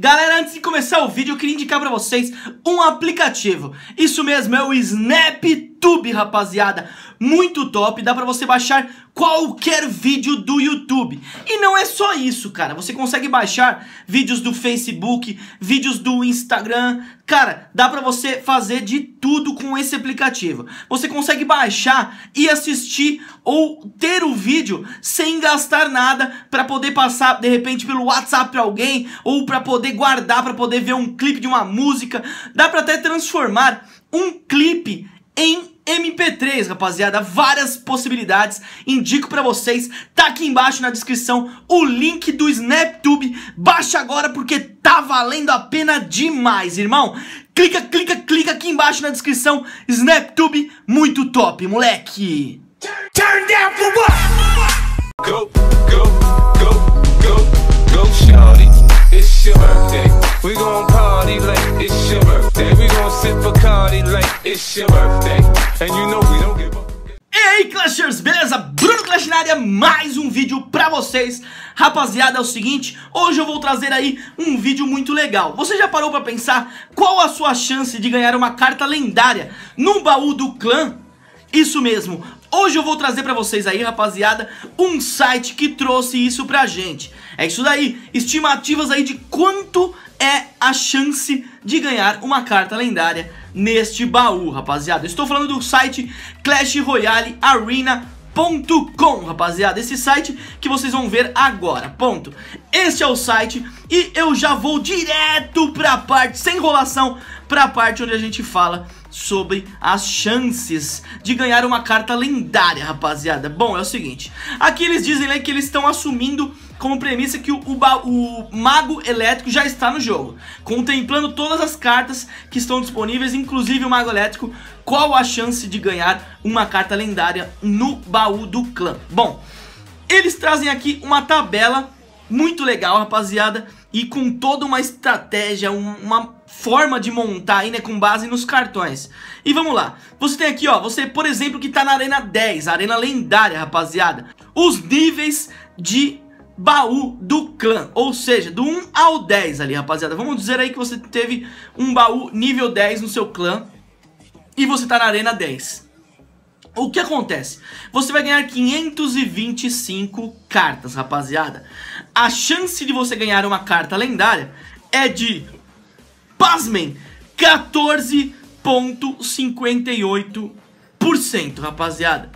Galera, antes de começar o vídeo, eu queria indicar pra vocês um aplicativo. Isso mesmo, é o SnapTube, rapaziada. Muito top, dá pra você baixar qualquer vídeo do YouTube. E não é só isso, cara. Você consegue baixar vídeos do Facebook, vídeos do Instagram. Cara, dá pra você fazer de tudo com esse aplicativo. Você consegue baixar e assistir ou ter o vídeo sem gastar nada, pra poder passar, de repente, pelo WhatsApp pra alguém, ou pra poder guardar, pra poder ver um clipe de uma música. Dá pra até transformar um clipe em MP3, rapaziada, várias possibilidades, indico pra vocês, tá aqui embaixo na descrição o link do SnapTube, baixa agora porque tá valendo a pena demais, irmão, clica, clica, clica aqui embaixo na descrição, SnapTube, muito top, moleque! Turn down for what? Go, go, go, go, go, shawty, it's your birthday, we gon' party like it's your birthday, we gon' sip Bacardi like it's your birthday. And you know we don't give up. E aí, Clashers, beleza? Bruno Clash na área, mais um vídeo pra vocês. Rapaziada, é o seguinte, hoje eu vou trazer aí um vídeo muito legal. Você já parou pra pensar qual a sua chance de ganhar uma carta lendária no baú do clã? Isso mesmo, hoje eu vou trazer pra vocês aí, rapaziada, um site que trouxe isso pra gente. É isso daí, estimativas aí de quanto é a chance de ganhar uma carta lendária neste baú, rapaziada. Estou falando do site Clash Royale Arena.com, rapaziada. Esse site que vocês vão ver agora, ponto. Este é o site e eu já vou direto pra parte, sem enrolação, pra parte onde a gente fala sobre as chances de ganhar uma carta lendária, rapaziada. Bom, é o seguinte, aqui eles dizem, né, que eles estão assumindo como premissa que o Mago Elétrico já está no jogo, contemplando todas as cartas que estão disponíveis, inclusive o Mago Elétrico. Qual a chance de ganhar uma carta lendária no baú do clã? Bom, eles trazem aqui uma tabela muito legal, rapaziada, e com toda uma estratégia, uma forma de montar aí, né, com base nos cartões. E vamos lá, você tem aqui, ó, você, por exemplo, que tá na Arena 10, Arena Lendária, rapaziada, os níveis de baú do clã, ou seja, do 1 ao 10 ali, rapaziada. Vamos dizer aí que você teve um baú nível 10 no seu clã e você tá na Arena 10. O que acontece? Você vai ganhar 525 cartas, rapaziada. A chance de você ganhar uma carta lendária é de, pasmem, 14,58%, rapaziada.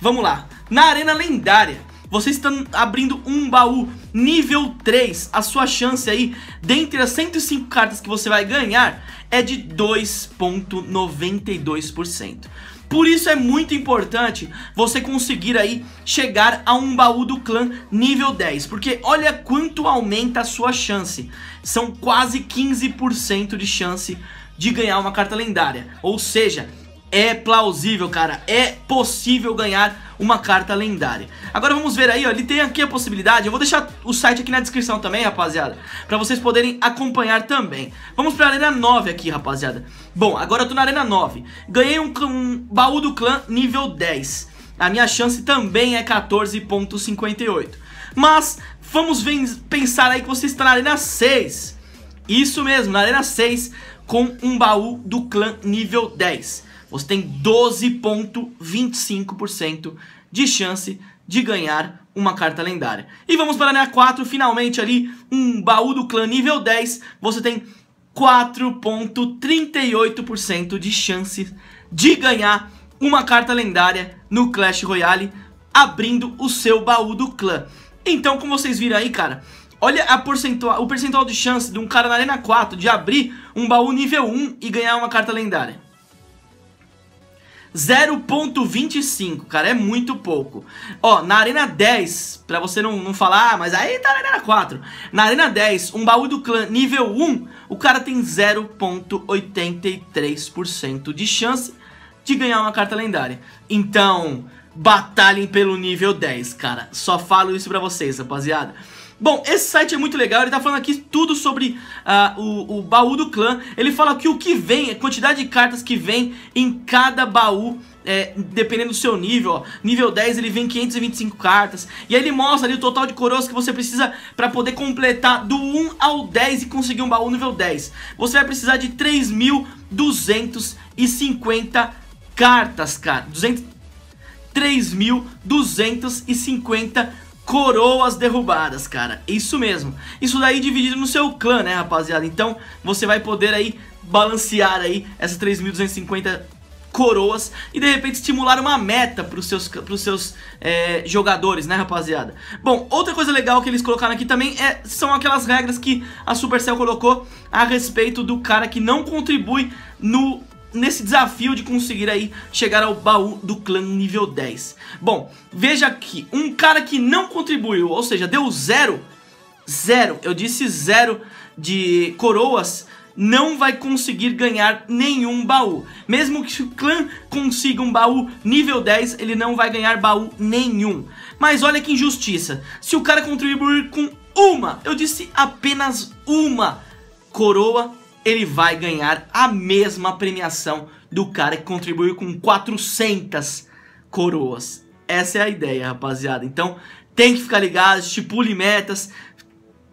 Vamos lá. Na Arena Lendária, vocês estão abrindo um baú nível 3. A sua chance aí, dentre as 105 cartas que você vai ganhar, é de 2,92%. Por isso é muito importante você conseguir aí chegar a um baú do clã nível 10, porque olha quanto aumenta a sua chance. São quase 15% de chance de ganhar uma carta lendária. Ou seja, é plausível, cara, é possível ganhar uma carta lendária. Agora vamos ver aí, ó, ele tem aqui a possibilidade. Eu vou deixar o site aqui na descrição também, rapaziada, pra vocês poderem acompanhar também. Vamos pra Arena 9 aqui, rapaziada. Bom, agora eu tô na Arena 9. Ganhei um baú do clã nível 10. A minha chance também é 14,58. Mas vamos pensar aí que você está na Arena 6. Isso mesmo, na Arena 6, com um baú do clã nível 10. Você tem 12,25% de chance de ganhar uma carta lendária. E vamos para a Arena 4, finalmente ali, um baú do clã nível 10. Você tem 4,38% de chance de ganhar uma carta lendária no Clash Royale, abrindo o seu baú do clã. Então, como vocês viram aí, cara, olha a o percentual de chance de um cara na Arena 4 de abrir um baú nível 1 e ganhar uma carta lendária. 0,25, cara, é muito pouco. Ó, na Arena 10, pra você não falar, ah, mas aí tá na Arena 4. Na Arena 10, um baú do clã nível 1, o cara tem 0,83% de chance de ganhar uma carta lendária. Então, batalhem pelo nível 10, cara. Só falo isso pra vocês, rapaziada. Bom, esse site é muito legal, ele tá falando aqui tudo sobre o baú do clã. Ele fala que o que vem, a quantidade de cartas que vem em cada baú dependendo do seu nível, ó, nível 10 ele vem 525 cartas, e aí ele mostra ali o total de coroas que você precisa para poder completar do 1 ao 10 e conseguir um baú nível 10. Você vai precisar de 3.250 cartas, cara, 3.250 coroas derrubadas, cara, isso mesmo. Isso daí dividido no seu clã, né, rapaziada? Então você vai poder aí balancear aí essas 3.250 coroas e de repente estimular uma meta para os seus jogadores, né, rapaziada? Bom, outra coisa legal que eles colocaram aqui também são aquelas regras que a Supercell colocou a respeito do cara que não contribui nesse desafio de conseguir aí chegar ao baú do clã nível 10. Bom, veja aqui, um cara que não contribuiu, ou seja, deu zero de coroas, não vai conseguir ganhar nenhum baú. Mesmo que o clã consiga um baú nível 10, ele não vai ganhar baú nenhum. Mas olha que injustiça, se o cara contribuir com uma, eu disse apenas uma coroa, ele vai ganhar a mesma premiação do cara que contribuiu com 400 coroas. Essa é a ideia, rapaziada. Então, tem que ficar ligado, estipule metas,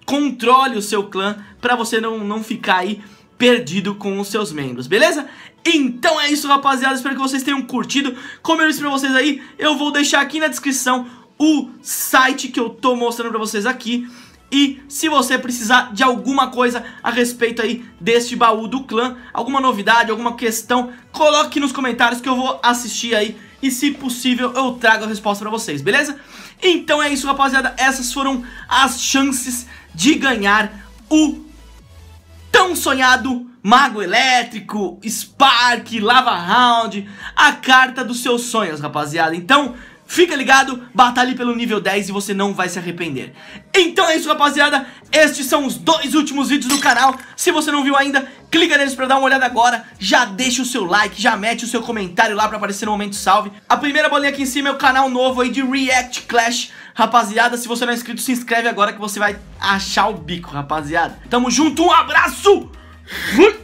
controle o seu clã para você não ficar aí perdido com os seus membros, beleza? Então é isso, rapaziada. Espero que vocês tenham curtido. Como eu disse para vocês aí, eu vou deixar aqui na descrição o site que eu tô mostrando para vocês aqui. E se você precisar de alguma coisa a respeito aí deste baú do clã, alguma novidade, alguma questão, coloque nos comentários que eu vou assistir aí e, se possível, eu trago a resposta pra vocês, beleza? Então é isso, rapaziada. Essas foram as chances de ganhar o tão sonhado Mago Elétrico, Spark, Lava Round, a carta dos seus sonhos, rapaziada. Então fica ligado, batalhe pelo nível 10 e você não vai se arrepender. Então é isso, rapaziada. Estes são os 2 últimos vídeos do canal. Se você não viu ainda, clica neles pra dar uma olhada agora. Já deixa o seu like, já mete o seu comentário lá pra aparecer no momento salve. A primeira bolinha aqui em cima é o canal novo aí de React Clash. Rapaziada, se você não é inscrito, se inscreve agora que você vai achar o bico, rapaziada. Tamo junto, um abraço! Fui!